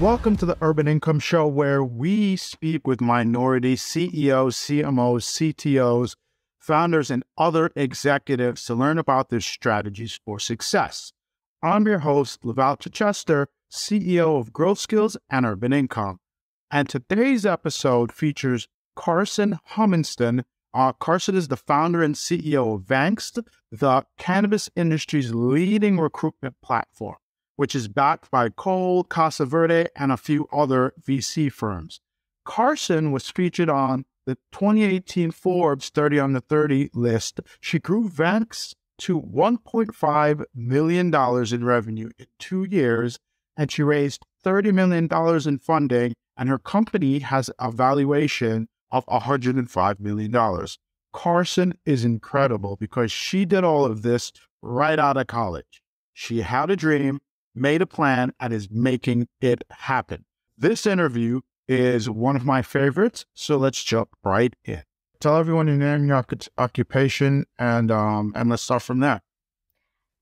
Welcome to the Urban Income Show, where we speak with minority CEOs, CMOs, CTOs, founders, and other executives to learn about their strategies for success. I'm your host, Laval Chichester, CEO of Growth Skills and Urban Income. And today's episode features Karson Humiston. Karson is the founder and CEO of Vangst, the cannabis industry's leading recruitment platform, which is backed by Cole, Casa Verde, and a few other VC firms. Karson was featured on the 2018 Forbes 30 on the 30 list. She grew Vangst to $1.5 million in revenue in 2 years, and she raised $30 million in funding, and her company has a valuation of $105 million. Karson is incredible because she did all of this right out of college. She had a dream, made a plan, and is making it happen. This interview is one of my favorites, so let's jump right in. Tell everyone your name, your occupation, and let's start from there.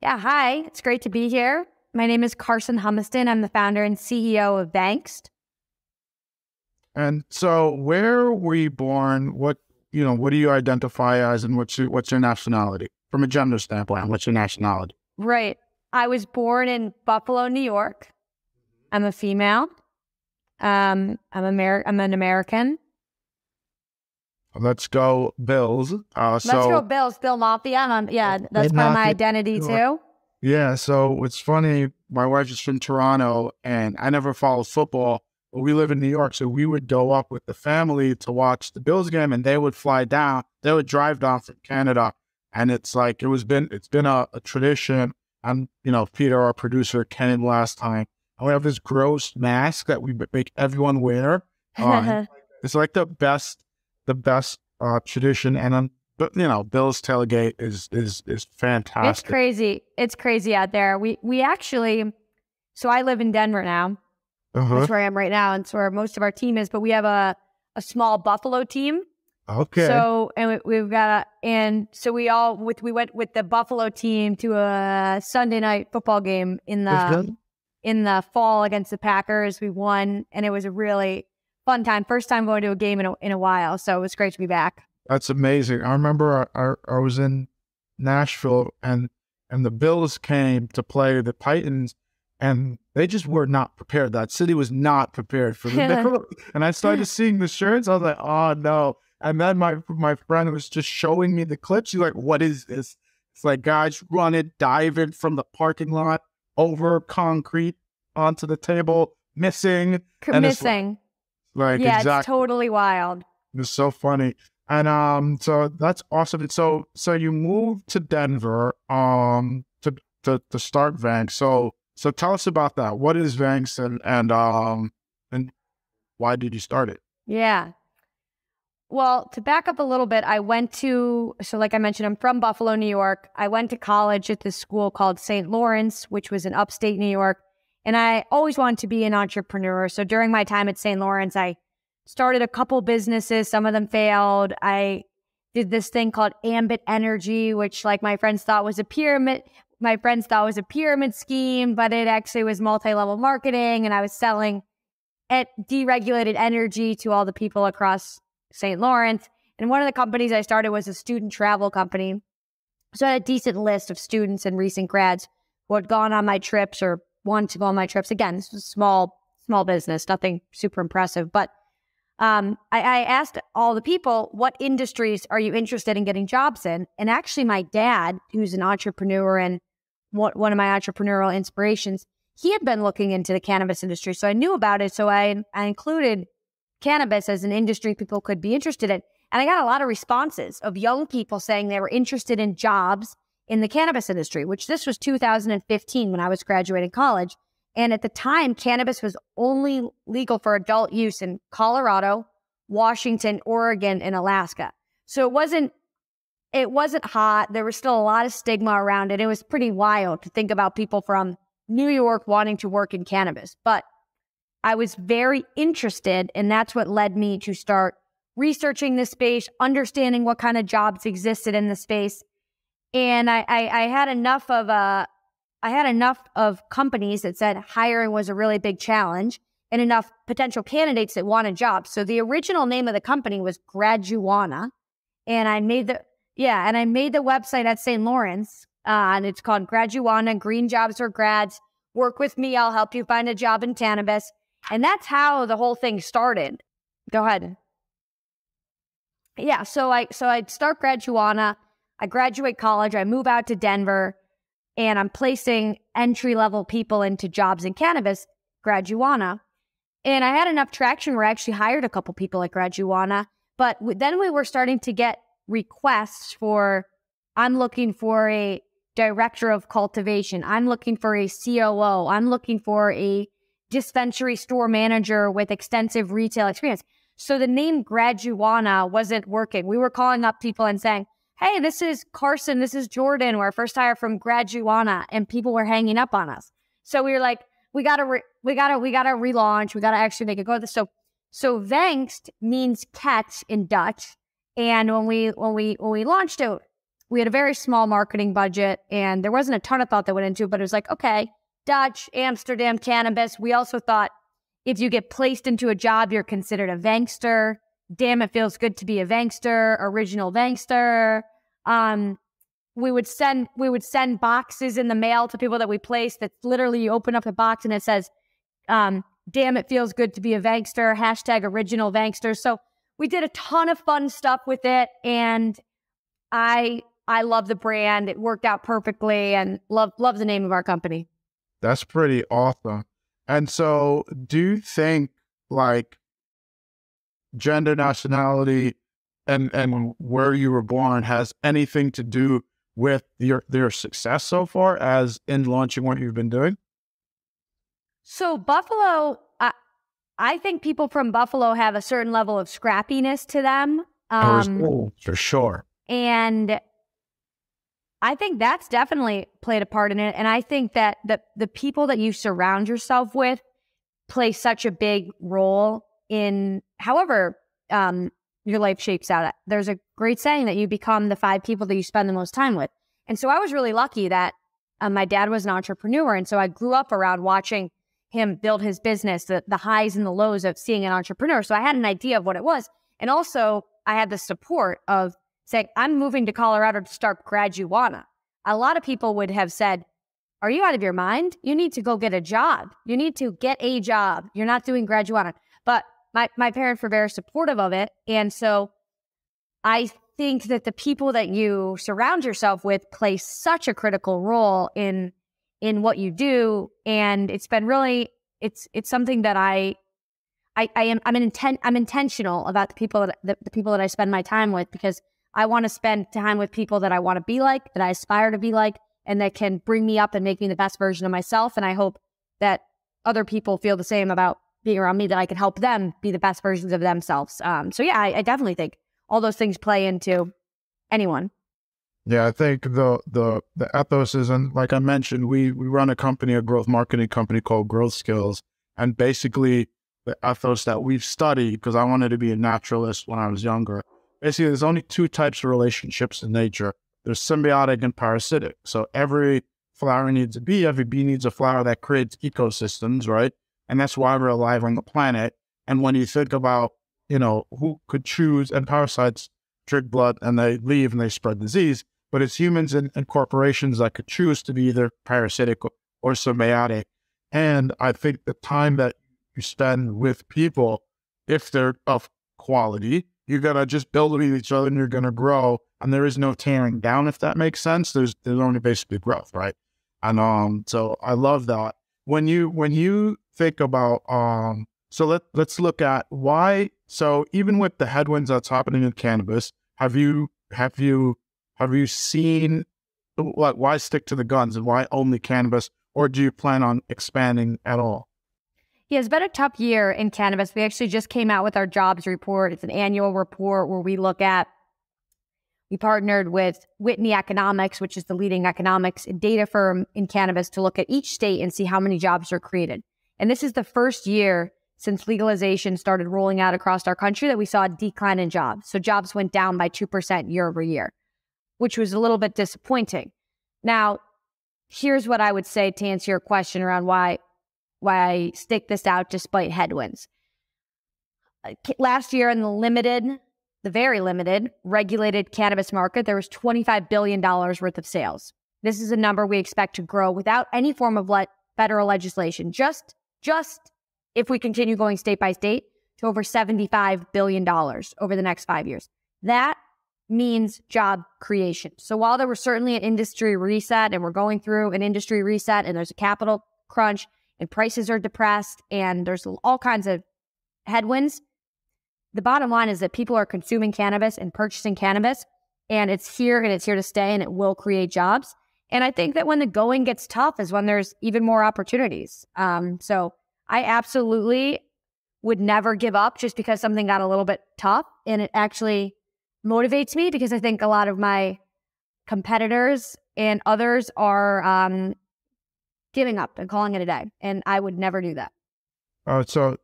Yeah, hi. It's great to be here. My name is Karson Humiston. I'm the founder and CEO of Vangst. And so, where were you born? What do you identify as, and what's your nationality from a gender standpoint? What's your nationality? Right. I was born in Buffalo, New York. I'm a female. I'm an American. Let's go Bills. Let's go Bills, Bill Mafia. Yeah, that's part of my identity too. Yeah, so it's funny. My wife is from Toronto, and I never followed football, but we live in New York, so we would go up with the family to watch the Bills game, and they would fly down. They would drive down from Canada, and it's like it's been a tradition. And, you know, Peter, our producer, came last time, and we have this gross mask that we make everyone wear. It's like the best tradition. And, you know, Bill's tailgate is fantastic. It's crazy. It's crazy out there. We actually, so I live in Denver now. That's where I am right now. And it's where most of our team is, but we have a small Buffalo team. Okay. So, and we went with the Buffalo team to a Sunday night football game in the fall against the Packers. We won, and it was a really fun time. First time going to a game in a while. So it was great to be back. That's amazing. I remember I was in Nashville, and the Bills came to play the Titans, and they just were not prepared. That city was not prepared for them. And I started seeing the shirts. I was like, oh no. And then my friend was just showing me the clips. She's like, what is this? It's like guys running, diving from the parking lot over concrete onto the table, missing. Missing. Yeah, exactly. It's totally wild. It's so funny. And so that's awesome. So you moved to Denver to start Vangst. So tell us about that. What is Vangst and why did you start it? Yeah. Well, to back up a little bit, like I mentioned, I'm from Buffalo, New York. I went to college at this school called St. Lawrence, which was in upstate New York. And I always wanted to be an entrepreneur. So during my time at St. Lawrence, I started a couple businesses. Some of them failed. I did this thing called Ambit Energy, which my friends thought was a pyramid scheme, but it actually was multi-level marketing. And I was selling at deregulated energy to all the people across St. Lawrence. And one of the companies I started was a student travel company. So I had a decent list of students and recent grads who had gone on my trips or wanted to go on my trips. Again, this was a small business, nothing super impressive. But I asked all the people, what industries are you interested in getting jobs in? And actually my dad, who's an entrepreneur and one of my entrepreneurial inspirations, he had been looking into the cannabis industry. So I knew about it. So I included cannabis as an industry people could be interested in. And I got a lot of responses of young people saying they were interested in jobs in the cannabis industry, which this was 2015 when I was graduating college. And at the time, cannabis was only legal for adult use in Colorado, Washington, Oregon, and Alaska. So it wasn't hot. There was still a lot of stigma around it. It was pretty wild to think about people from New York wanting to work in cannabis. But I was very interested, and that's what led me to start researching this space, understanding what kind of jobs existed in the space. And I had enough of companies that said hiring was a really big challenge. and enough potential candidates that wanted jobs. So the original name of the company was Gradjuana, and I made the website at St. Lawrence, and it's called Gradjuana. Green jobs for grads. Work with me. I'll help you find a job in cannabis. And that's how the whole thing started. Go ahead. Yeah. So I'd start Gradjuana. I graduate college. I move out to Denver, and I'm placing entry-level people into jobs in cannabis, Gradjuana. And I had enough traction where I actually hired a couple people at Gradjuana. But then we were starting to get requests for, I'm looking for a director of cultivation. I'm looking for a COO. I'm looking for a dispensary store manager with extensive retail experience. So the name Gradjuana wasn't working. We were calling up people and saying, hey, this is Karson. This is Jordan. We're our first hire from Gradjuana. And people were hanging up on us. So we were like, we gotta relaunch. We gotta actually make it go. So Vangst means catch in Dutch. And when we launched it, we had a very small marketing budget, and there wasn't a ton of thought that went into it, but it was like, okay, Dutch, Amsterdam, cannabis. We also thought if you get placed into a job, you're considered a Vangster. Damn, it feels good to be a Vangster, original Vangster. We would send boxes in the mail to people that we placed that literally you open up a box and it says, damn, it feels good to be a Vangster, hashtag original Vangster. So we did a ton of fun stuff with it, and I love the brand. It worked out perfectly, and love the name of our company. That's pretty awesome. And so do you think like gender, nationality, and where you were born has anything to do with your success so far as in launching what you've been doing? So Buffalo, I think people from Buffalo have a certain level of scrappiness to them. For sure. And I think that's definitely played a part in it. And I think that the people that you surround yourself with play such a big role in however your life shapes out. There's a great saying that you become the five people that you spend the most time with. And so I was really lucky that my dad was an entrepreneur. And so I grew up around watching him build his business, the highs and the lows of seeing an entrepreneur. So I had an idea of what it was. And also I had the support of saying, I'm moving to Colorado to start Gradjuana. A lot of people would have said, are you out of your mind? You need to go get a job. You need to get a job. You're not doing Gradjuana. But my parents were very supportive of it. And so I think that the people that you surround yourself with play such a critical role in what you do. And it's been really, it's something that I'm intentional about the people that I spend my time with, because I want to spend time with people that I want to be like, that I aspire to be like, and that can bring me up and make me the best version of myself. And I hope that other people feel the same about being around me, that I can help them be the best versions of themselves. So yeah, I definitely think all those things play into anyone. Yeah, I think the ethos is, and like I mentioned, we run a company, a growth marketing company called Growth Skills. And basically the ethos that we've studied, because I wanted to be a naturalist when I was younger. Basically, there's only two types of relationships in nature. There's symbiotic and parasitic. So every flower needs a bee. Every bee needs a flower. That creates ecosystems, right? And that's why we're alive on the planet. And when you think about, you know, who could choose, and parasites drink blood and they leave and they spread disease. But it's humans and corporations that could choose to be either parasitic or symbiotic. And I think the time that you spend with people, if they're of quality, you're going to just build with each other and you're going to grow. And there is no tearing down, if that makes sense. There's only basically growth, right? And so I love that. When you think about, so let's look at why. So even with the headwinds that's happening in cannabis, have you seen, like, why stick to the guns and why only cannabis? Or do you plan on expanding at all? Yeah, it's been a tough year in cannabis. We actually just came out with our jobs report. It's an annual report where we look at, we partnered with Whitney Economics, which is the leading economics data firm in cannabis, to look at each state and see how many jobs are created. And this is the first year since legalization started rolling out across our country that we saw a decline in jobs. So jobs went down by 2% year over year, which was a little bit disappointing. Now, here's what I would say to answer your question around why why I stick this out despite headwinds. Last year in the very limited regulated cannabis market, there was $25 billion worth of sales. This is a number we expect to grow without any form of federal legislation, just if we continue going state by state, to over $75 billion over the next 5 years. That means job creation. So while there was certainly an industry reset, and we're going through an industry reset, and there's a capital crunch, and prices are depressed, and there's all kinds of headwinds, the bottom line is that people are consuming cannabis and purchasing cannabis, and it's here to stay, and it will create jobs. And I think that when the going gets tough is when there's even more opportunities. So I absolutely would never give up just because something got a little bit tough. And it actually motivates me because I think a lot of my competitors and others are giving up and calling it a day. And I would never do that. So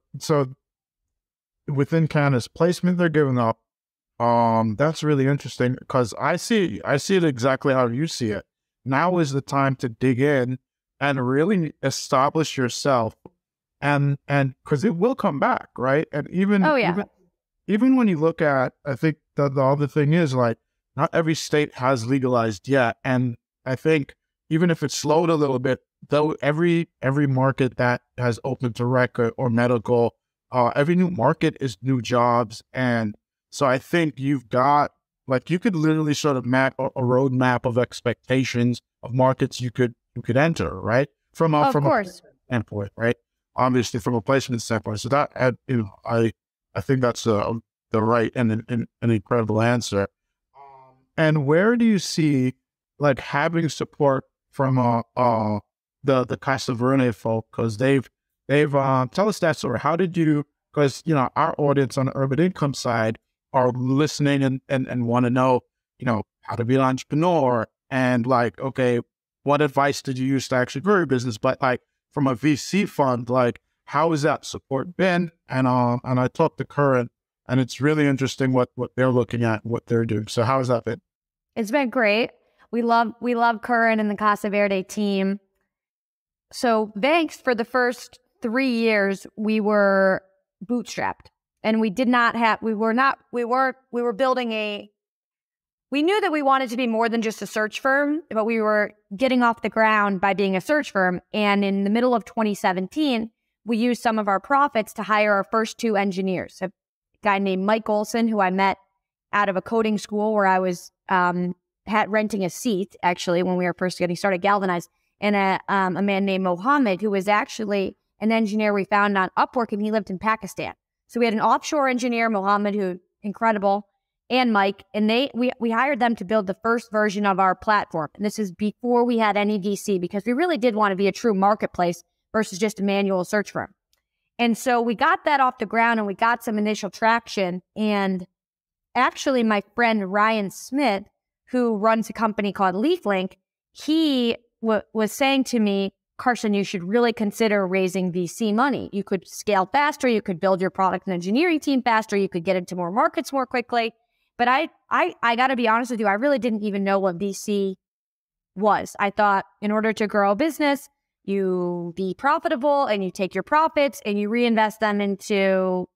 within cannabis placement, they're giving up. That's really interesting because I see it exactly how you see it. Now is the time to dig in and really establish yourself, and because it will come back, right? And even when you look at, I think that the other thing is, like, not every state has legalized yet, and I think even if it slowed a little bit, though, every market that has opened to rec or medical, every new market is new jobs, and so I think you've got, like, you could literally sort of map a roadmap of expectations of markets you could enter, right? From a standpoint, right? Obviously, from a placement standpoint. So that, you know, I think that's the right and an incredible answer. And where do you see, like, having support from the Casa Verde folk? Because they've tell us that story. How did you? Because, you know, our audience on the Urban Income side are listening and want to know, you know, how to be an entrepreneur, and, like, okay, what advice did you use to actually grow your business? But, like, from a VC fund, like, how has that support been? And I talked to Current, and it's really interesting what they're looking at, what they're doing. So how has that been? It's been great. We love Current and the Casa Verde team. So Vangst, for the first 3 years, we were bootstrapped. And we did not have, we were building we knew that we wanted to be more than just a search firm, but we were getting off the ground by being a search firm. And in the middle of 2017, we used some of our profits to hire our first two engineers, a guy named Mike Olson, who I met out of a coding school where I was renting a seat, actually, when we were first getting started, Galvanize, and a man named Mohammed, who was actually an engineer we found on Upwork, and he lived in Pakistan. So we had an offshore engineer, Mohammed, who, incredible, and Mike, and we hired them to build the first version of our platform. And this is before we had any VC, because we really did want to be a true marketplace versus just a manual search firm. And so we got that off the ground, and we got some initial traction. And actually, my friend Ryan Smith, who runs a company called LeafLink, he was saying to me, Karson, you should really consider raising VC money. You could scale faster. You could build your product and engineering team faster. You could get into more markets more quickly. But I got to be honest with you, I really didn't even know what VC was. I thought in order to grow a business, you be profitable and you take your profits and you reinvest them into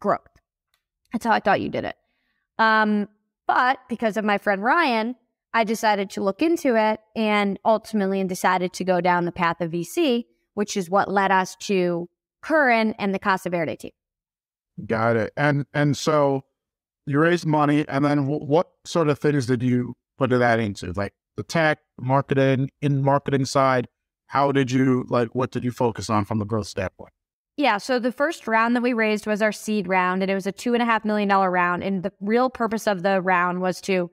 growth. That's how I thought you did it. But because of my friend Ryan, I decided to look into it and ultimately decided to go down the path of VC, which is what led us to Curran and the Casa Verde team. Got it. And so you raised money, and then what sort of things did you put that into? Like the tech, marketing, in marketing side, what did you focus on from the growth standpoint? Yeah, so the first round that we raised was our seed round, and it was a $2.5 million round. And the real purpose of the round was to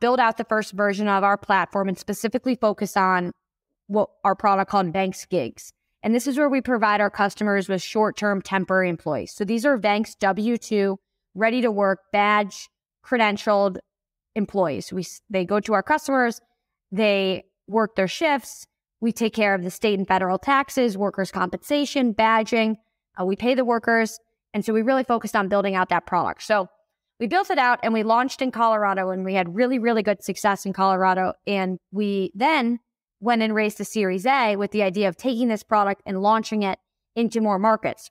build out the first version of our platform and specifically focus on what our product called Vangst Gigs. And this is where we provide our customers with short-term temporary employees. So these are Vangst W-2, ready-to-work, badge, credentialed employees. They go to our customers, they work their shifts, we take care of the state and federal taxes, workers' compensation, badging, we pay the workers. And so we really focused on building out that product. So we built it out and we launched in Colorado, and we had really, really good success in Colorado. And we then went and raised a Series A with the idea of taking this product and launching it into more markets.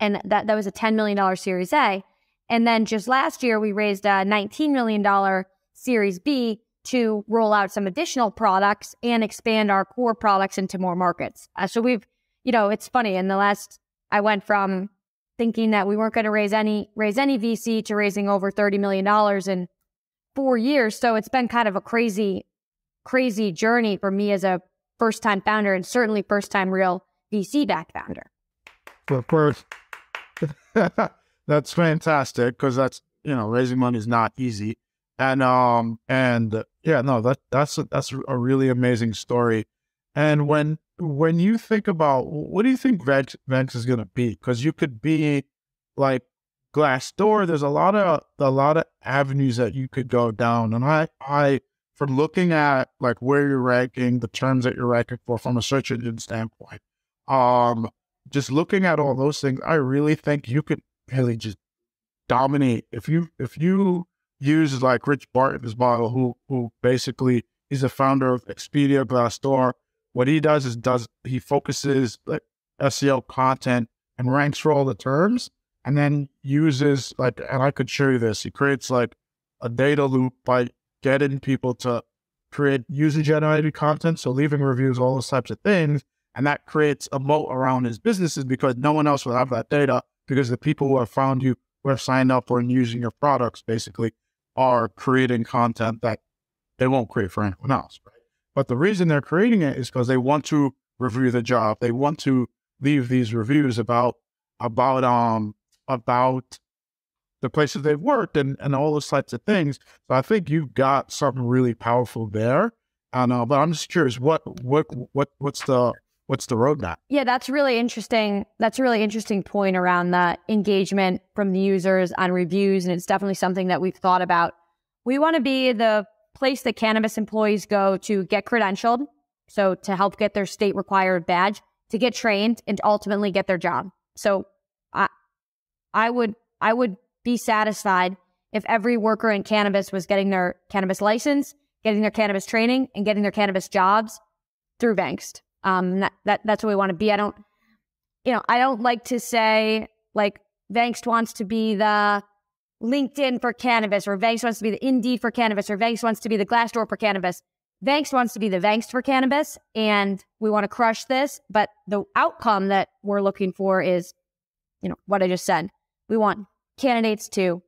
And that was a $10 million Series A. And then just last year, we raised a $19 million Series B to roll out some additional products and expand our core products into more markets. So we've, you know, it's funny. In the last, I went from thinking that we weren't going to raise any VC to raising over $30 million in 4 years. So it's been kind of a crazy journey for me as a first-time founder, and certainly first-time real VC-backed founder. Of course. That's fantastic, because that's, you know, raising money is not easy. And yeah, no, that's a really amazing story. And when you think about, what do you think Vangst is going to be? Because you could be like Glassdoor. There's a lot of avenues that you could go down. And I from looking at like where you're ranking, the terms that you're ranking for from a search engine standpoint, just looking at all those things, I really think you could really just dominate if you use like Rich Barton's model, who basically is a founder of Expedia, Glassdoor. What he does is he focuses like SEO content and ranks for all the terms, and then uses like, and I could show you this, he creates like a data loop by getting people to create user-generated content, so leaving reviews, all those types of things, and that creates a moat around his businesses because no one else will have that data, because the people who have found you, who have signed up or using your products, basically are creating content that they won't create for anyone else, right? But the reason they're creating it is because they want to review the job. They want to leave these reviews about the places they've worked and all those types of things. So I think you've got something really powerful there. I know, but I'm just curious, what's the roadmap? Yeah, that's really interesting. That's a really interesting point around the engagement from the users on reviews. And it's definitely something that we've thought about. We want to be the place that cannabis employees go to get credentialed, so to help get their state required badge, to get trained, and to ultimately get their job. So I would be satisfied if every worker in cannabis was getting their cannabis license, getting their cannabis training, and getting their cannabis jobs through Vangst. That's what we want to be. I don't like to say like Vangst wants to be the LinkedIn for cannabis, or Vangst wants to be the Indeed for cannabis, or Vangst wants to be the Glassdoor for cannabis. Vangst wants to be the Vangst for cannabis, and we want to crush this. But the outcome that we're looking for is, you know, what I just said. We want candidates to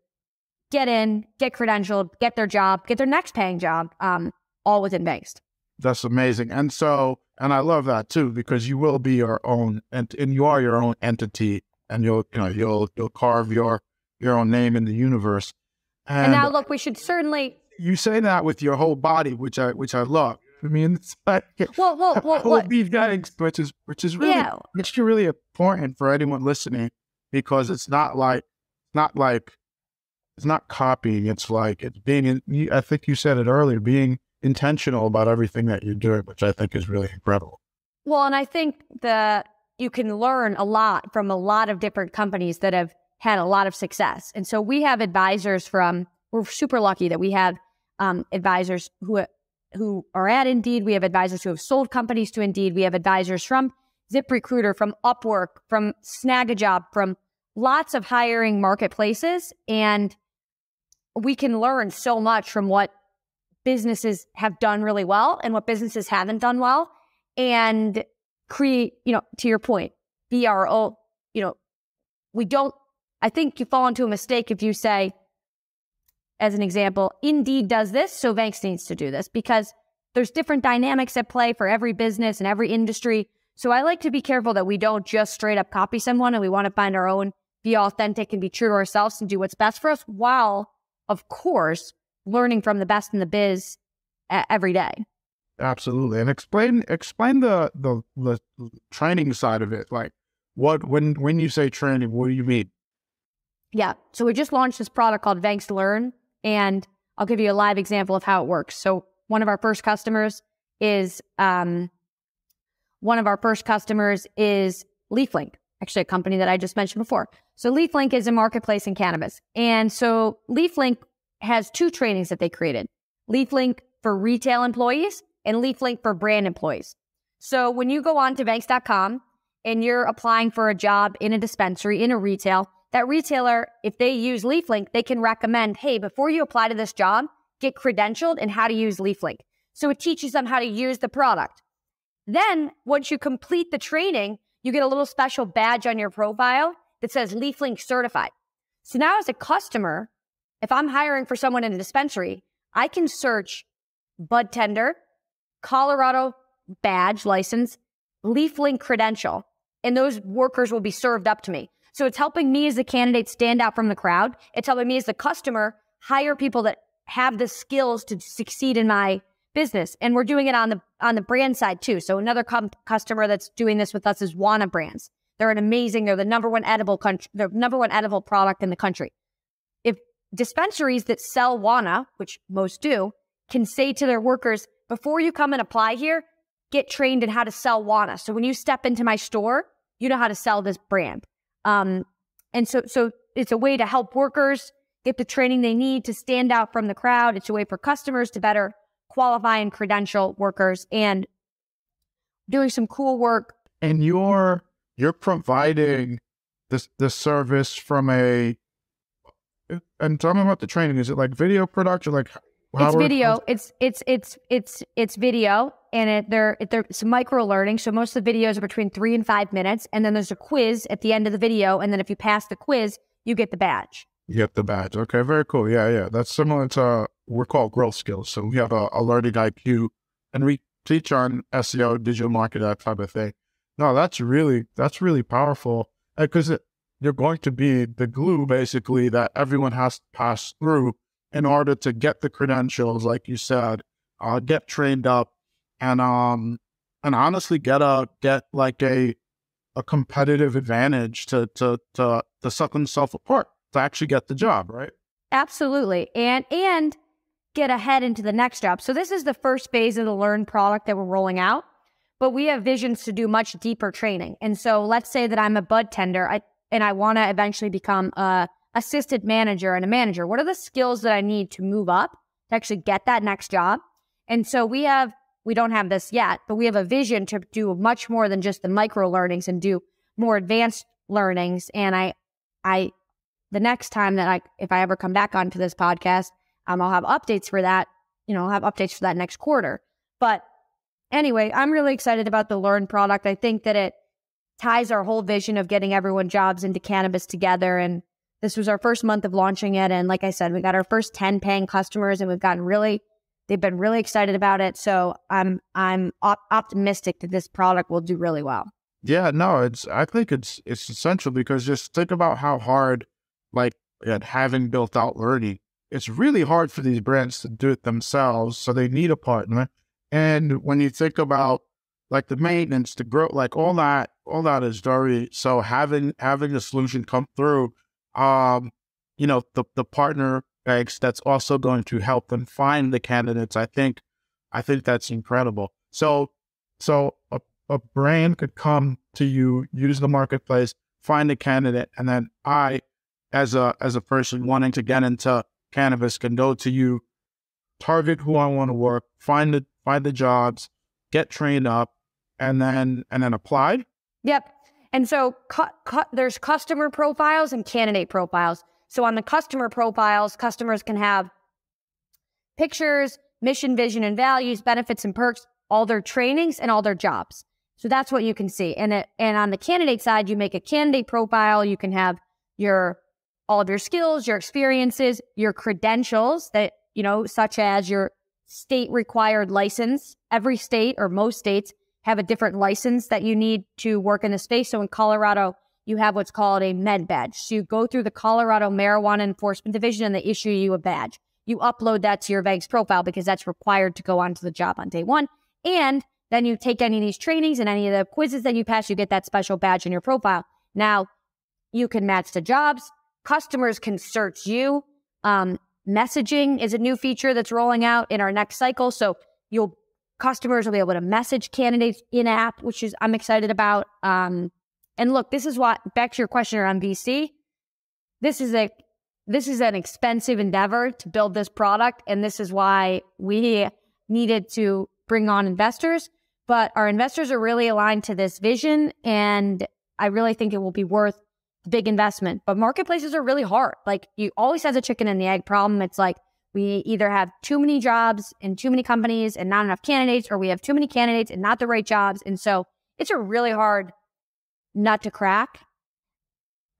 get in, get credentialed, get their job, get their next paying job, all within Vangst. That's amazing. And so, and I love that too, because you will be your own, and you are your own entity, and you'll carve your own name in the universe. And now, look, we should certainly. You say that with your whole body, which I love. I mean, it's like, well, beef guidance, which is really, yeah, it's really important for anyone listening, because it's not copying. It's like, it's being, I think you said it earlier, being intentional about everything that you're doing, which I think is really incredible. Well, and I think that you can learn a lot from a lot of different companies that have had a lot of success. And so we have advisors from, we're super lucky that we have advisors who are at Indeed. We have advisors who have sold companies to Indeed. We have advisors from ZipRecruiter, from Upwork, from Snagajob, from lots of hiring marketplaces. And we can learn so much from what businesses have done really well and what businesses haven't done well, and create, you know, to your point, be our own, you know, we don't, I think you fall into a mistake if you say, as an example, Indeed does this, so Vangst needs to do this, because there's different dynamics at play for every business and every industry. So I like to be careful that we don't just straight up copy someone, and we want to find our own, be authentic and be true to ourselves and do what's best for us, while, of course, learning from the best in the biz every day. Absolutely. And explain the training side of it. Like, what, when you say training, what do you mean? Yeah. So we just launched this product called Vangst Learn, and I'll give you a live example of how it works. So one of our first customers is LeafLink, actually a company that I just mentioned before. So LeafLink is a marketplace in cannabis. And so LeafLink has two trainings that they created. LeafLink for retail employees and LeafLink for brand employees. So when you go on to Vangst.com and you're applying for a job in a dispensary, in a retail, that retailer, if they use LeafLink, they can recommend, hey, before you apply to this job, get credentialed and how to use LeafLink. So it teaches them how to use the product. Then once you complete the training, you get a little special badge on your profile that says LeafLink certified. So now as a customer, if I'm hiring for someone in a dispensary, I can search bud tender, Colorado badge license, LeafLink credential, and those workers will be served up to me. So it's helping me as the candidate stand out from the crowd. It's helping me as the customer hire people that have the skills to succeed in my business. And we're doing it on the brand side too. So another customer that's doing this with us is Wana Brands. They're an amazing, they're the number one edible product in the country. If dispensaries that sell Wana, which most do, can say to their workers, before you come and apply here, get trained in how to sell Wana. So when you step into my store, you know how to sell this brand. And so it's a way to help workers get the training they need to stand out from the crowd. It's a way for customers to better qualify and credential workers, and doing some cool work. And you're providing the service from a, and tell me about the training. Is it like video production? Like how it's video. It's video, and it's micro learning. So most of the videos are between 3 and 5 minutes, and then there's a quiz at the end of the video, and then if you pass the quiz, you get the badge. You get the badge. Okay, very cool. Yeah, yeah. That's similar to we're called growth skills. So we have a learning IQ, and we teach on SEO, digital marketing, that type of thing. No, that's really powerful, because you're going to be the glue basically that everyone has to pass through in order to get the credentials, like you said, get trained up, and honestly get like a competitive advantage to set themselves apart to actually get the job, right? Absolutely, and get ahead into the next job. So this is the first phase of the Learn product that we're rolling out, but we have visions to do much deeper training. And so let's say that I'm a bud tender, and I want to eventually become a assistant manager and a manager. What are the skills that I need to move up to actually get that next job? And so we don't have this yet, but we have a vision to do much more than just the micro learnings and do more advanced learnings. And I the next time that if I ever come back onto this podcast, I'll have updates for that. You know, I'll have updates for that next quarter. But anyway, I'm really excited about the Learn product. I think that it ties our whole vision of getting everyone jobs into cannabis together. And this was our first month of launching it. And like I said, we got our first 10 paying customers, and they've been really excited about it. So I'm optimistic that this product will do really well. Yeah, no, I think it's essential, because just think about how hard, like having built out learning, it's really hard for these brands to do it themselves. So they need a partner. And when you think about like the maintenance, the growth, like all that is dirty. So having a solution come through, you know, the partner banks that's also going to help them find the candidates. I think that's incredible. So a brand could come to you, use the marketplace, find a candidate, and then I, as a person wanting to get into cannabis, can go to you, target who I want to work, find the jobs, get trained up, and then apply. Yep. And so there's customer profiles and candidate profiles. So on the customer profiles, customers can have pictures, mission, vision, and values, benefits and perks, all their trainings and all their jobs. So that's what you can see. And on the candidate side, you make a candidate profile. You can have all of your skills, your experiences, your credentials that, you know, such as your state required license. Every state or most states have a different license that you need to work in the space. So in Colorado, you have what's called a med badge. So you go through the Colorado Marijuana Enforcement Division, and they issue you a badge. You upload that to your Vangst profile because that's required to go onto the job on day one. And then you take any of these trainings and any of the quizzes that you pass, you get that special badge in your profile. Now you can match the jobs. Customers can search you. Messaging is a new feature that's rolling out in our next cycle. So customers will be able to message candidates in app, which is I'm excited about. And look, this is what, back to your question around VC, this is an expensive endeavor to build this product. And this is why we needed to bring on investors, but our investors are really aligned to this vision. And I really think it will be worth the big investment. But marketplaces are really hard. Like, you always have a chicken and the egg problem. It's like, we either have too many jobs and too many companies and not enough candidates, or we have too many candidates and not the right jobs. And so it's a really hard nut to crack.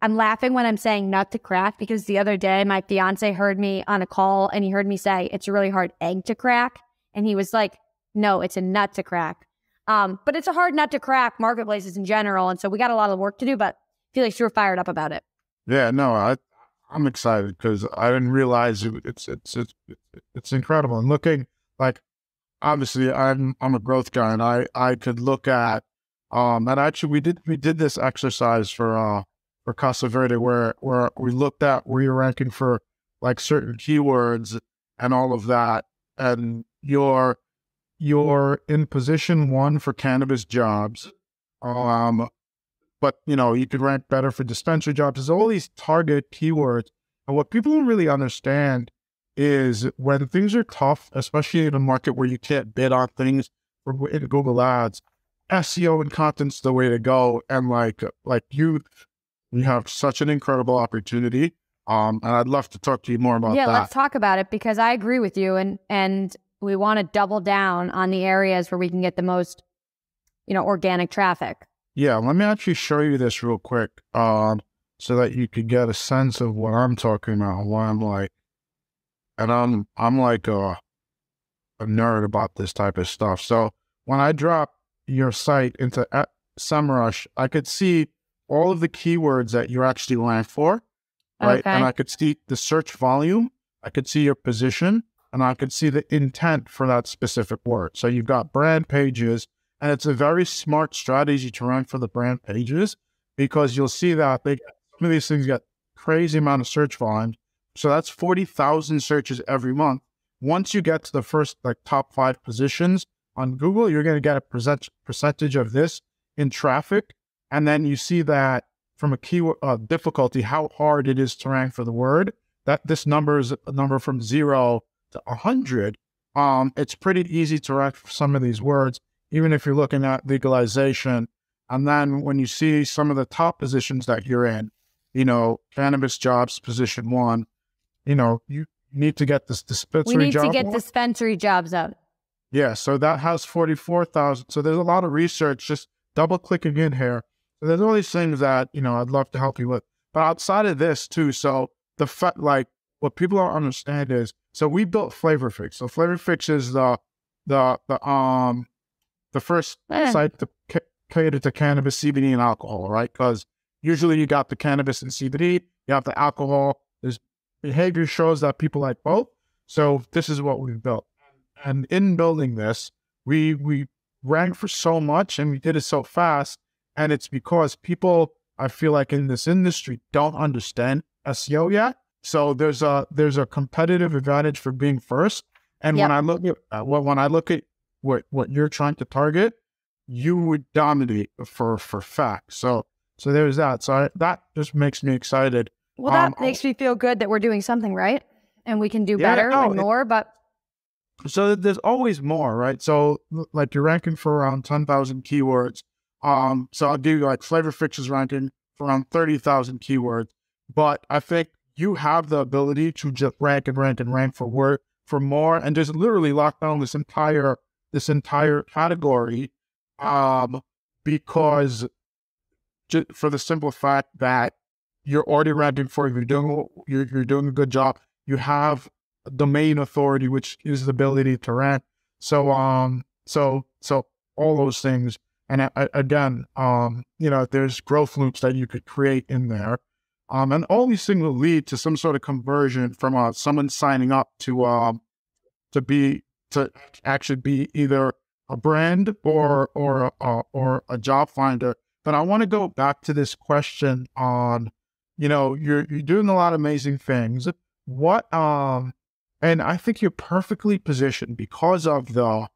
I'm laughing when I'm saying nut to crack because the other day my fiance heard me on a call and he heard me say, it's a really hard egg to crack. And he was like, no, it's a nut to crack. But it's a hard nut to crack, marketplaces in general. And so we got a lot of work to do, but Felix, you were fired up about it. Yeah, no, I'm excited because I didn't realize it's incredible. And looking, like, obviously I'm a growth guy, and I could look at and actually we did this exercise for Casa Verde where we looked at where you're ranking for like certain keywords and all of that, and you're in position one for cannabis jobs. But, you know, you could rank better for dispensary jobs. There's all these target keywords. And what people don't really understand is when things are tough, especially in a market where you can't bid on things or in Google Ads, SEO and content's the way to go. And like you have such an incredible opportunity. And I'd love to talk to you more about that. Yeah, let's talk about it, because I agree with you. And we want to double down on the areas where we can get the most, you know, organic traffic. Yeah, let me actually show you this real quick so that you could get a sense of what I'm talking about, what I'm like. And I'm like a nerd about this type of stuff. So when I drop your site into SEMrush, I could see all of the keywords that you're actually ranked for, right? Okay. And I could see the search volume, I could see your position, and I could see the intent for that specific word. So you've got brand pages. And it's a very smart strategy to rank for the brand pages, because you'll see that some of these things get crazy amount of search volume. So that's 40,000 searches every month. Once you get to the first like top 5 positions on Google, you're going to get a percentage of this in traffic. And then you see that from a keyword difficulty, how hard it is to rank for the word, that this number is a number from 0 to 100. It's pretty easy to rank for some of these words, even if you're looking at legalization. And then when you see some of the top positions that you're in, you know, cannabis jobs, position 1, you know, you need to get this dispensary job. We need to get dispensary jobs up. Yeah, so that has 44,000. So there's a lot of research, just double clicking in here. So there's all these things that, you know, I'd love to help you with. But outside of this too, so the fact, like, what people don't understand is, so we built Flavor Fix. So Flavor Fix is the first site to cater to cannabis, CBD, and alcohol, right? Because usually you got the cannabis and CBD, you have the alcohol. There's behavior shows that people like both. So this is what we've built. And in building this, we ranked for so much, and we did it so fast. And it's because people, I feel like in this industry, don't understand SEO yet. So there's a competitive advantage for being first. And when I look at what you're trying to target, you would dominate for fact. So there's that. So that just makes me excited. Well, that makes me feel good that we're doing something right, and we can do better and more. But so there's always more, right? So like you're ranking for around 10,000 keywords. So I'll give you like Flavor Fix is ranking for around 30,000 keywords. But I think you have the ability to just rank and rank and rank for work for more, and just literally lock down this entire category, because just for the simple fact that you're already ranking for it, you're doing a good job. You have domain authority, which is the ability to rank. So all those things. And again, you know, there's growth loops that you could create in there, and all these things will lead to some sort of conversion from someone signing up to actually be either a brand or a job finder. But I want to go back to this question on, you know, you're doing a lot of amazing things. What and I think you're perfectly positioned because of the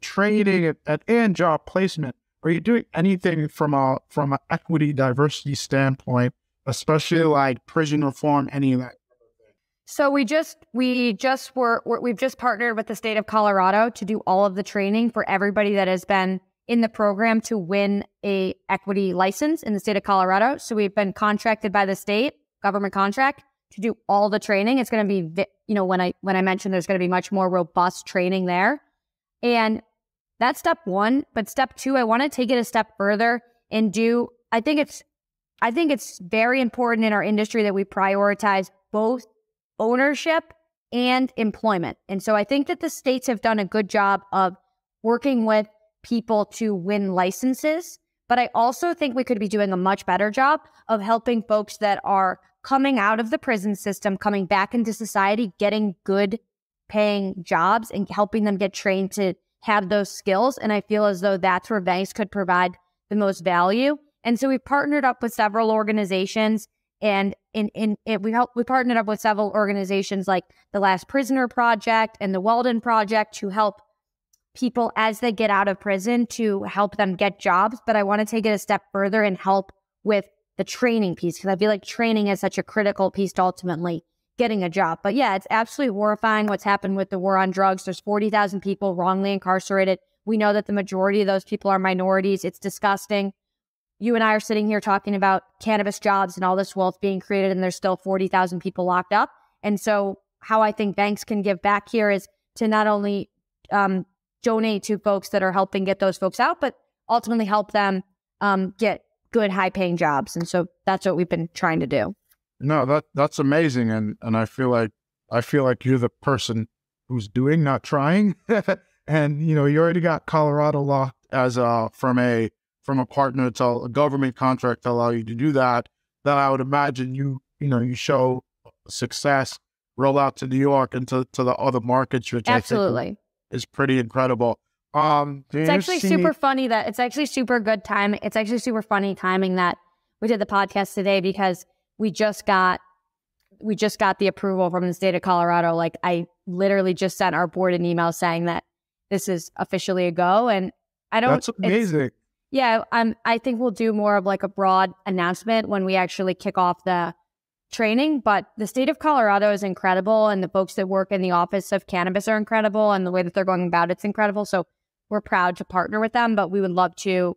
training and job placement. Are you doing anything from an equity diversity standpoint, especially like prison reform, any of that? So we've just partnered with the state of Colorado to do all of the training for everybody that has been in the program to win a equity license in the state of Colorado. So we've been contracted by the state government contract to do all the training. It's going to be, you know, when I mentioned there's going to be much more robust training there. And that's step one. But step two, I want to take it a step further and do, I think it's very important in our industry that we prioritize both ownership and employment. And so I think that the states have done a good job of working with people to win licenses. But I also think we could be doing a much better job of helping folks that are coming out of the prison system, coming back into society, getting good paying jobs and helping them get trained to have those skills. And I feel as though that's where Vangst could provide the most value. And so we've partnered up with several organizations. And we partnered up with several organizations like the Last Prisoner Project and the Weldon Project to help people as they get out of prison to help them get jobs. But I want to take it a step further and help with the training piece, because I feel like training is such a critical piece to ultimately getting a job. But yeah, it's absolutely horrifying what's happened with the war on drugs. There's 40,000 people wrongly incarcerated. We know that the majority of those people are minorities. It's disgusting. You and I are sitting here talking about cannabis jobs and all this wealth being created, and there's still 40,000 people locked up. And so how I think Vangst can give back here is to not only donate to folks that are helping get those folks out, but ultimately help them get good, high-paying jobs. And so that's what we've been trying to do. No, that's amazing. And I feel like you're the person who's doing, not trying. And, you know, you already got Colorado law as from a partner to a government contract to allow you to do that. Then I would imagine you show success, roll out to New York and to the other markets, which absolutely I think is pretty incredible. It's actually super funny that it's actually super good time. It's actually super funny timing that we did the podcast today, because we just got the approval from the state of Colorado. Like, I literally just sent our board an email saying that this is officially a go, and I don't. That's amazing. Yeah, I think we'll do more of like a broad announcement when we actually kick off the training. But the state of Colorado is incredible, and the folks that work in the office of cannabis are incredible, and the way that they're going about it's incredible. So we're proud to partner with them, but we would love to,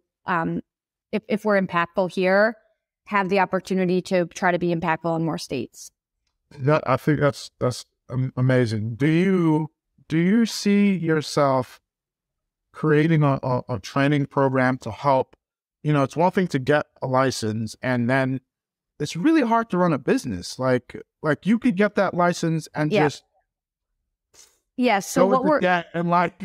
if we're impactful here, have the opportunity to try to be impactful in more states. That, I think that's amazing. Do you see yourself creating a training program to help? You know, it's one thing to get a license, and then it's really hard to run a business. Like you could get that license and so what we're and like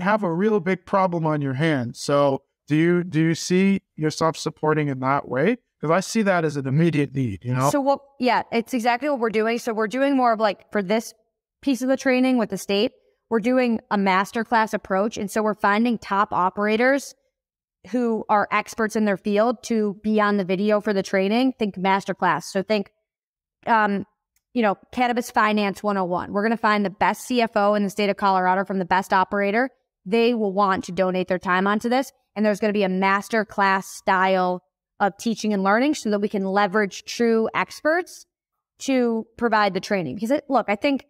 have a real big problem on your hands. So do you see yourself supporting in that way? Because I see that as an immediate need, you know? So it's exactly what we're doing. So we're doing more of like, for this piece of the training with the state, we're doing a masterclass approach. And so we're finding top operators who are experts in their field to be on the video for the training. Think masterclass. So think, cannabis finance 101. We're going to find the best CFO in the state of Colorado from the best operator. They will want to donate their time onto this. And there's going to be a masterclass style of teaching and learning so that we can leverage true experts to provide the training. Because I think,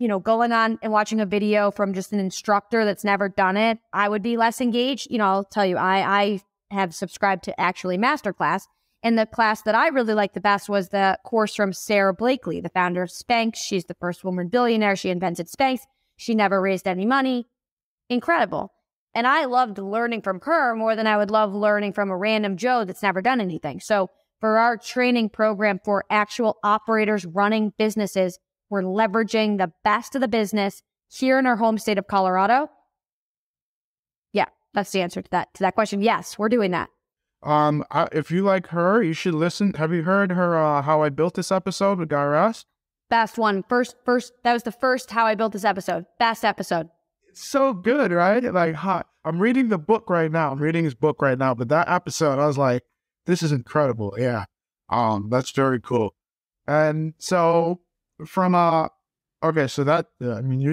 you know, going on and watching a video from just an instructor that's never done it, I would be less engaged. You know, I'll tell you, I have subscribed to actually masterclass. And the class that I really liked the best was the course from Sarah Blakely, the founder of Spanx. She's the first woman billionaire. She invented Spanx. She never raised any money. Incredible. And I loved learning from her more than I would love learning from a random Joe that's never done anything. So for our training program for actual operators running businesses, we're leveraging the best of the business here in our home state of Colorado. Yeah, that's the answer to that question. Yes, we're doing that. If you like her, you should listen. Have you heard her How I Built This episode with Guy Raz? Best one. First, that was the first How I Built This episode. Best episode. So good, right? Like, hot. I'm reading the book right now. I'm reading his book right now. But that episode, I was like, this is incredible. Yeah. That's very cool. And so you're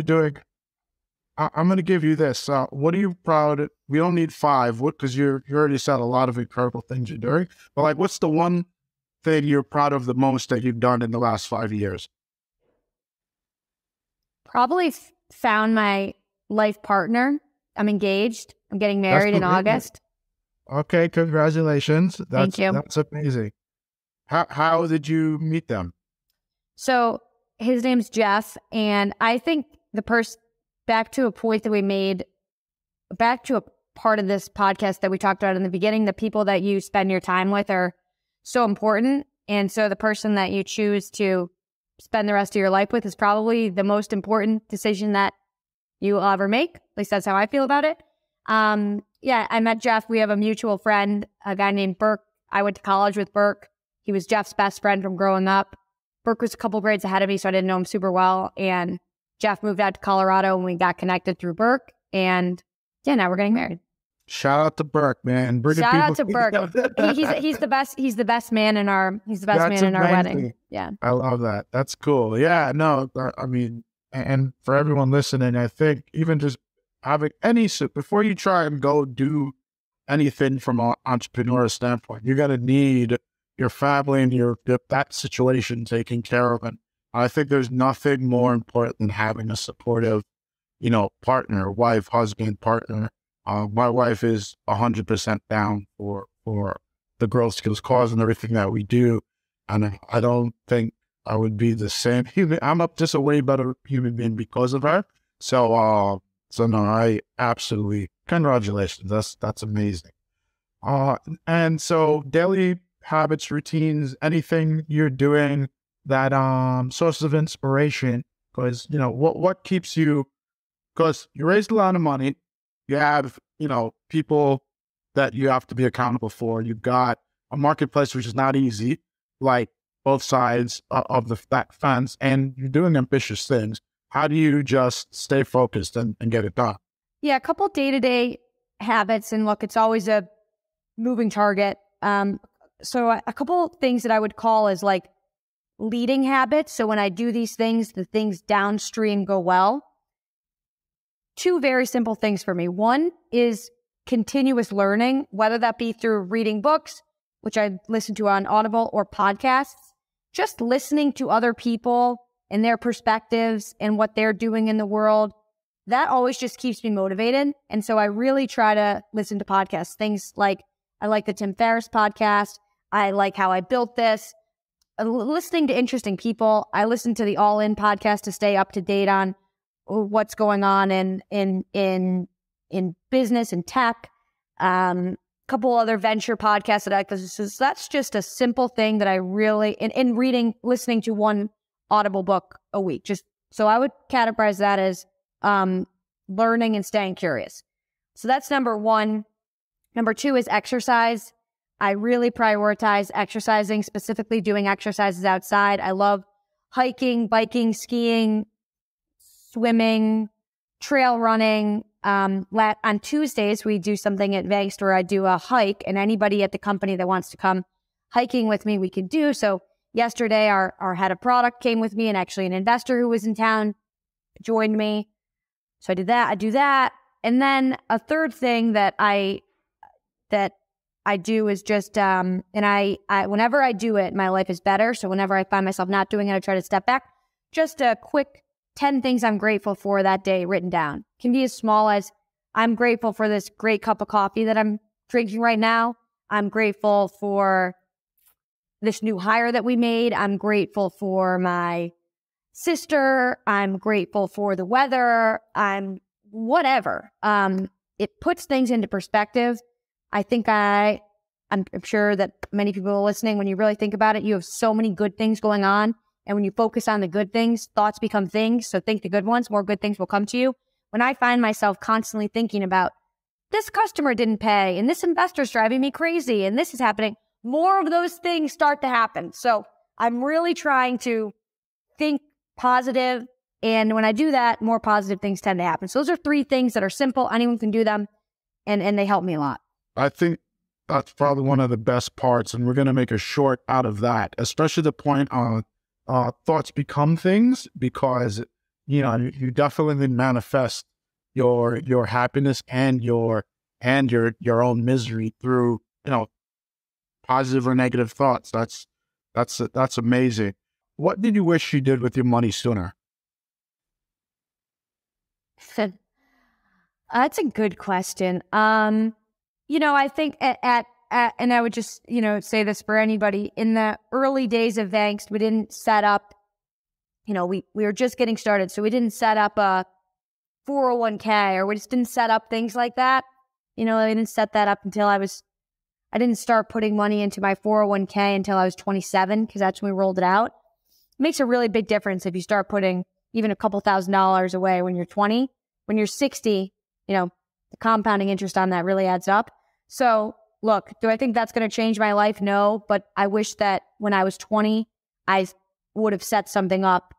doing, I'm going to give you this. What are you proud of? We don't need five, because you already said a lot of incredible things you're doing. But like, what's the one thing you're proud of the most that you've done in the last 5 years? probably found my life partner. I'm engaged. I'm getting married in August. Okay, congratulations. Thank you. That's amazing. How did you meet them? So his name's Jeff, and I think the person, back to a point that we made, back to a part of this podcast that we talked about in the beginning, the people that you spend your time with are so important. And so the person that you choose to spend the rest of your life with is probably the most important decision that you will ever make. At least that's how I feel about it. Yeah, I met Jeff. We have a mutual friend, a guy named Burke. I went to college with Burke. He was Jeff's best friend from growing up. Burke was a couple grades ahead of me, so I didn't know him super well. And Jeff moved out to Colorado, and we got connected through Burke. And yeah, now we're getting married. Shout out to Burke, man. Shout out to Burke. He's the best. He's the best man in our. He's the best man in our wedding. Yeah, I love that. That's cool. Yeah, no, I mean, and for everyone listening, I think even just having any before you try and go do anything from an entrepreneur standpoint, you're gonna need your family and your that situation taken care of, and I think there's nothing more important than having a supportive, you know, partner, wife, husband, partner. My wife is 100% down for the Girl Skills cause and everything that we do. And I don't think I would be the same human. I'm just a way better human being because of her. So, no, I absolutely, congratulations. That's amazing. And so daily habits, routines, anything you're doing that, sources of inspiration, because, you know, what keeps you, because you raised a lot of money. You have, you know, people that you have to be accountable for. You've got a marketplace, which is not easy, like both sides of that fence, and you're doing ambitious things. How do you just stay focused and get it done? Yeah, a couple day-to-day habits, and look, it's always a moving target. So a couple things that I would call is like leading habits. So when I do these things, the things downstream go well. Two very simple things for me. One is continuous learning, whether that be through reading books, which I listen to on Audible, or podcasts, just listening to other people and their perspectives and what they're doing in the world. That always just keeps me motivated. And so I really try to listen to podcasts, things like I like the Tim Ferriss podcast. I like How I Built This. Listening to interesting people. I listen to the All In podcast to stay up to date on what's going on in business and tech. Couple other venture podcasts that I like. So that's just a simple thing that I really, in reading, listening to one Audible book a week. Just so I would categorize that as learning and staying curious. So that's number one. Number two is exercise. I really prioritize exercising, specifically doing exercises outside. I love hiking, biking, skiing, swimming, trail running. On Tuesdays, we do something at Vangst where I do a hike, and anybody at the company that wants to come hiking with me, we can do. So yesterday, our head of product came with me, and actually an investor who was in town joined me. So I did that. I do that. And then a third thing that I do is just, whenever I do it, my life is better. So whenever I find myself not doing it, I try to step back. Just a quick 10 things I'm grateful for that day written down. It can be as small as I'm grateful for this great cup of coffee that I'm drinking right now. I'm grateful for this new hire that we made. I'm grateful for my sister. I'm grateful for the weather. I'm whatever. It puts things into perspective. I think I'm sure that many people are listening. When you really think about it, you have so many good things going on. And when you focus on the good things, thoughts become things. So think the good ones, more good things will come to you. When I find myself constantly thinking about this customer didn't pay and this investor's driving me crazy and this is happening, more of those things start to happen. So I'm really trying to think positive. And when I do that, more positive things tend to happen. So those are three things that are simple. Anyone can do them. And they help me a lot. I think that's probably one of the best parts. And we're going to make a short out of that, especially the point on thoughts become things, because, you know, you definitely manifest your happiness and your own misery through, you know, positive or negative thoughts. That's amazing. What did you wish you did with your money sooner? That's a good question. You know, I think and I would just, you know, say this for anybody, in the early days of Vangst, we didn't set up, you know, we were just getting started. So we didn't set up a 401k, or we just didn't set up things like that. You know, I didn't set that up until I didn't start putting money into my 401k until I was 27, because that's when we rolled it out. It makes a really big difference if you start putting even a couple $1,000s away when you're 20. When you're 60, you know, the compounding interest on that really adds up. So look, do I think that's going to change my life? No, but I wish that when I was 20, I would have set something up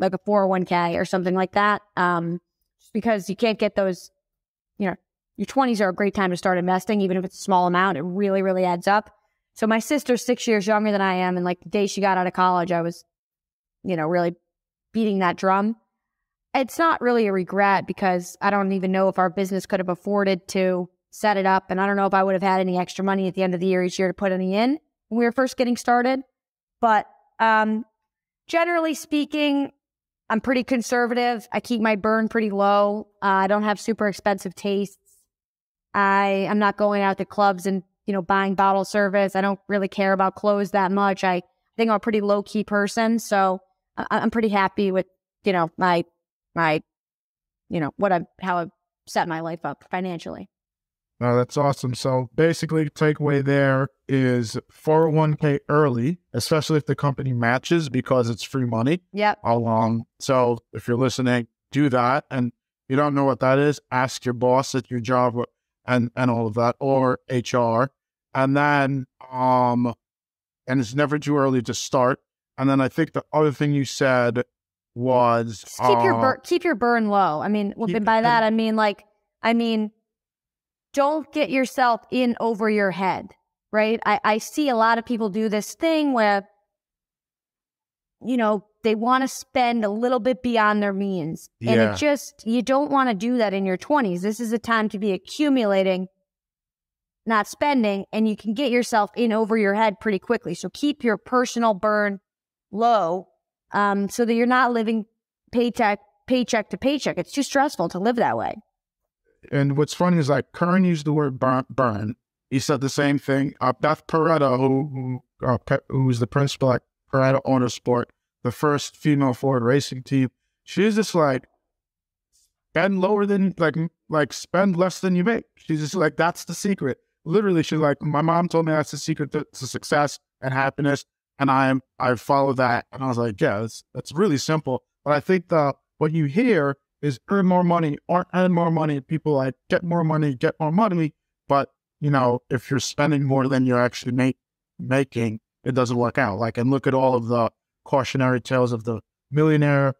like a 401k or something like that. Just because you can't get those, you know, your 20s are a great time to start investing, even if it's a small amount. It really, really adds up. So my sister's 6 years younger than I am, and like the day she got out of college, I was, you know, really beating that drum. It's not really a regret, because I don't even know if our business could have afforded to set it up, and I don't know if I would have had any extra money at the end of the year each year to put any in when we were first getting started. But generally speaking, I'm pretty conservative. I keep my burn pretty low. I don't have super expensive tastes. I'm not going out to clubs and, you know, buying bottle service. I don't really care about clothes that much. I think I'm a pretty low key person, so I'm pretty happy with, you know, my, you know, how I set my life up financially. No, that's awesome. So basically, the takeaway there is 401k early, especially if the company matches, because it's free money. Yep. So if you're listening, do that. And you don't know what that is, ask your boss at your job and all of that, or HR. And then, and it's never too early to start. And then I think the other thing you said was just keep your burn low. I mean, well, by that I mean, like, don't get yourself in over your head, right? I see a lot of people do this thing where, you know, they want to spend a little bit beyond their means. Yeah. And it just, you don't want to do that in your 20s. This is a time to be accumulating, not spending, and you can get yourself in over your head pretty quickly. So keep your personal burn low, so that you're not living paycheck to paycheck. It's too stressful to live that way. And what's funny is, like, Kern used the word burn. He said the same thing. Beth Peretta, who's the principal at Peretta Autosport, the first female Ford racing team, she's just like, spend less than you make. She's just like, that's the secret. Literally, she's like, my mom told me that's the secret to success and happiness, and I follow that. And I was like, yeah, that's really simple. But I think what you hear is earn more money, or earn more money. People like, get more money. But, you know, if you're spending more than you're actually making, it doesn't work out. Like, and look at all of the cautionary tales of the millionaire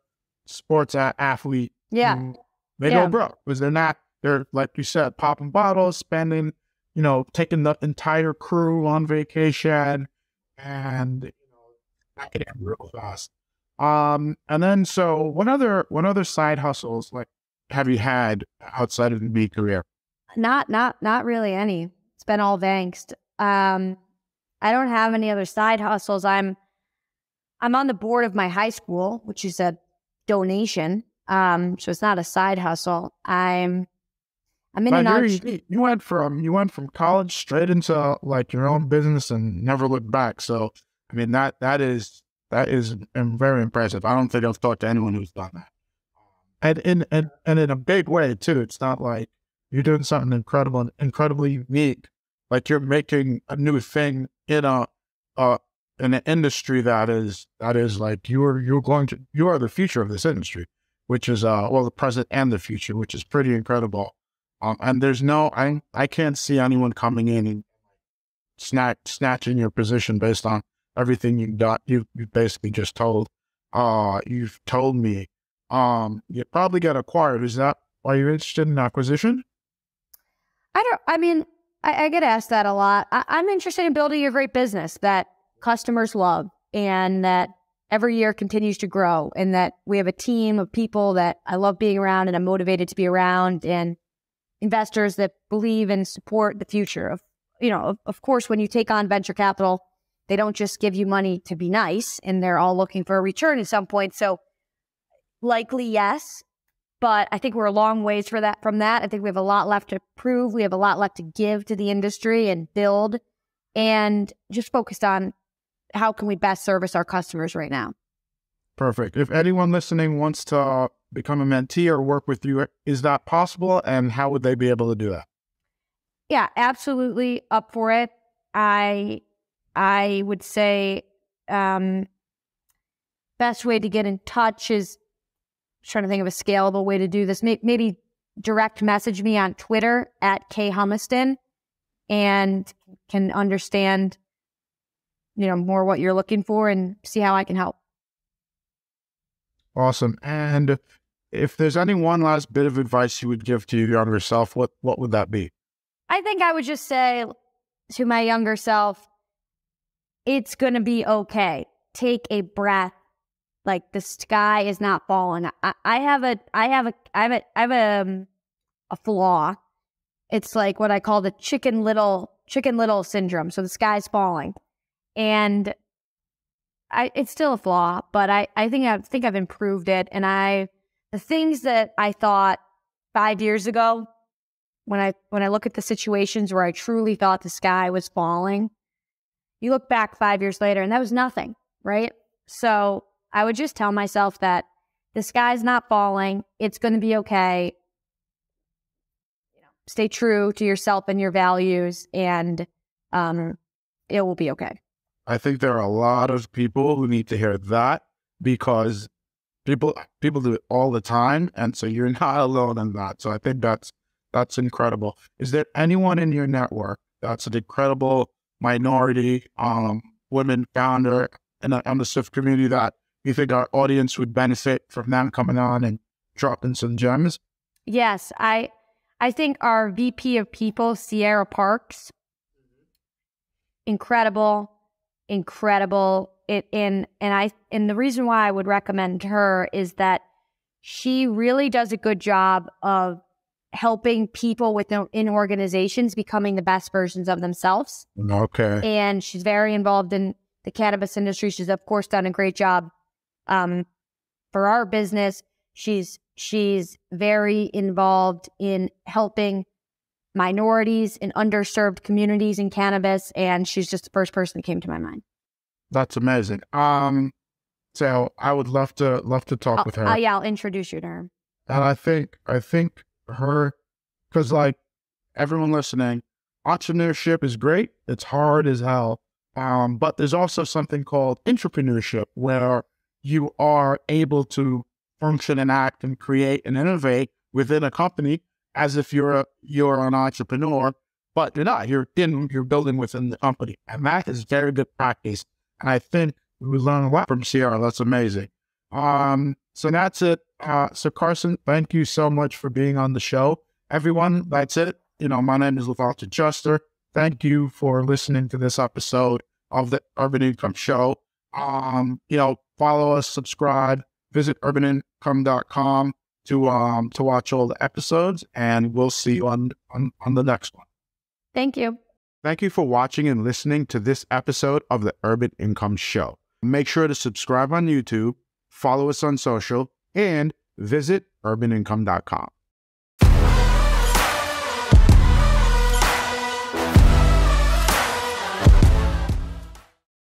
sports athlete. Yeah. They go broke because they're, like you said, popping bottles, spending, you know, taking the entire crew on vacation, and, you know, it real fast. And then, so what other side hustles, like, have you had outside of the B career? Not really any. It's been all Vangst. I don't have any other side hustles. I'm on the board of my high school, which is a donation. So it's not a side hustle. I'm in you went from college straight into, like, your own business and never looked back. So, I mean, that is very impressive. I don't think I've talked to anyone who's done that. And in a big way, too. It's not like you're doing something incredible and incredibly unique. Like, you're making a new thing in an industry that is like, you are the future of this industry, which is, well, the present and the future, which is pretty incredible. And there's no, I can't see anyone coming in and snatching your position based on everything you've basically just told. You've told me. You probably got acquired. Is that why you're interested in acquisition? I get asked that a lot. I'm interested in building a great business that customers love, and that every year continues to grow, and that we have a team of people that I love being around and I'm motivated to be around, and investors that believe and support the future of, you know, of course, when you take on venture capital, they don't just give you money to be nice, and they're all looking for a return at some point. So likely, yes. But I think we're a long ways from that. I think we have a lot left to prove. We have a lot left to give to the industry and build, and just focused on how can we best service our customers right now. Perfect. If anyone listening wants to become a mentee or work with you, is that possible? And how would they be able to do that? Yeah, absolutely up for it. I would say best way to get in touch is, I'm trying to think of a scalable way to do this. Maybe direct message me on Twitter at K Humiston, and can understand, you know, more what you're looking for and see how I can help. Awesome. And if there's any one last bit of advice you would give to your younger self, what would that be? I think I would just say to my younger self, it's going to be okay. Take a breath. Like, the sky is not falling. I have a flaw. It's like what I call the chicken little syndrome. So the sky's falling, and it's still a flaw, but I think I've improved it. And the things that I thought 5 years ago, when I look at the situations where I truly thought the sky was falling, you look back 5 years later and that was nothing, right? So I would just tell myself that the sky's not falling. It's going to be okay. You know, stay true to yourself and your values, and it will be okay. I think there are a lot of people who need to hear that, because people do it all the time, and so you're not alone in that. So I think that's incredible. Is there anyone in your network that's an incredible minority women founder in the SIF community that you think our audience would benefit from them coming on and dropping some gems? Yes. I think our VP of People, Sierra Parks, incredible. And the reason why I would recommend her is that she really does a good job of helping people within organizations becoming the best versions of themselves. Okay. And she's very involved in the cannabis industry. She's, of course, done a great job for our business. She's very involved in helping minorities and underserved communities in cannabis, and she's just the first person that came to my mind. That's amazing. So I would love to talk with her. Yeah, I'll introduce you to her. And I think her, because like everyone listening, entrepreneurship is great. It's hard as hell. But there's also something called intrapreneurship, where you are able to function and act and create and innovate within a company as if you're an entrepreneur, but you're not. You're building within the company, and that is very good practice. And I think we would learn a lot from Sierra. That's amazing. So that's it. So Karson, thank you so much for being on the show. Everyone, that's it. You know, my name is LaValta Juster. Thank you for listening to this episode of the Urban Income Show. You know, follow us, subscribe, visit urbanincome.com to watch all the episodes, and we'll see you on the next one. Thank you. Thank you for watching and listening to this episode of the Urban Income Show. Make sure to subscribe on YouTube, follow us on social, and visit urbanincome.com.